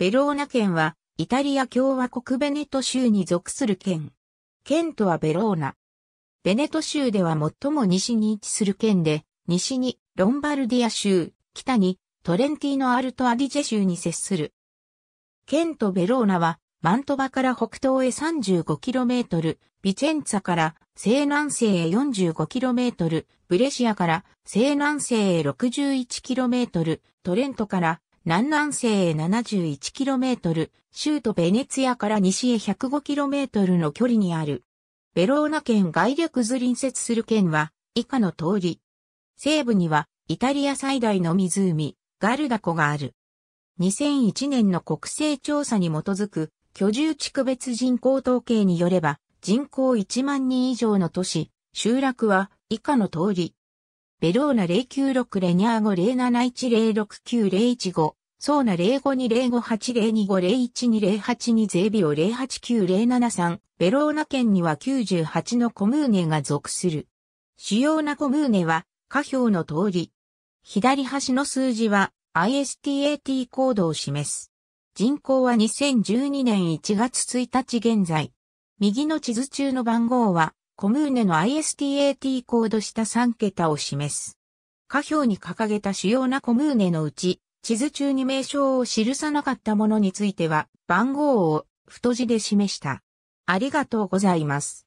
ベローナ県は、イタリア共和国ベネト州に属する県。県都はベローナ。ベネト州では最も西に位置する県で、西にロンバルディア州、北にトレンティーノ・アルト・アディジェ州に接する。県都ベローナは、マントバから北東へ 35km、ビチェンツァから西南西へ 45km、ブレシアから西南西へ 61km、トレントから南南西へ 71km、州都ベネツィアから西へ 105km の距離にある。ベローナ県外略図隣接する県は以下の通り。西部にはイタリア最大の湖、ガルダ湖がある。2001年の国勢調査に基づく居住地区別人口統計によれば、人口1万人以上の都市、集落は以下の通り。ベローナ096レニャーゴ071069015、ソーナ052058025012082ゼービオ089073。ベローナ県には98のコムーネが属する。主要なコムーネは下表の通り。左端の数字はISTAT コードを示す。人口は2012年1月1日現在。右の地図中の番号は、コムーネの ISTAT コード下3桁を示す。下表に掲げた主要なコムーネのうち、地図中に名称を記さなかったものについては、番号を太字で示した。ありがとうございます。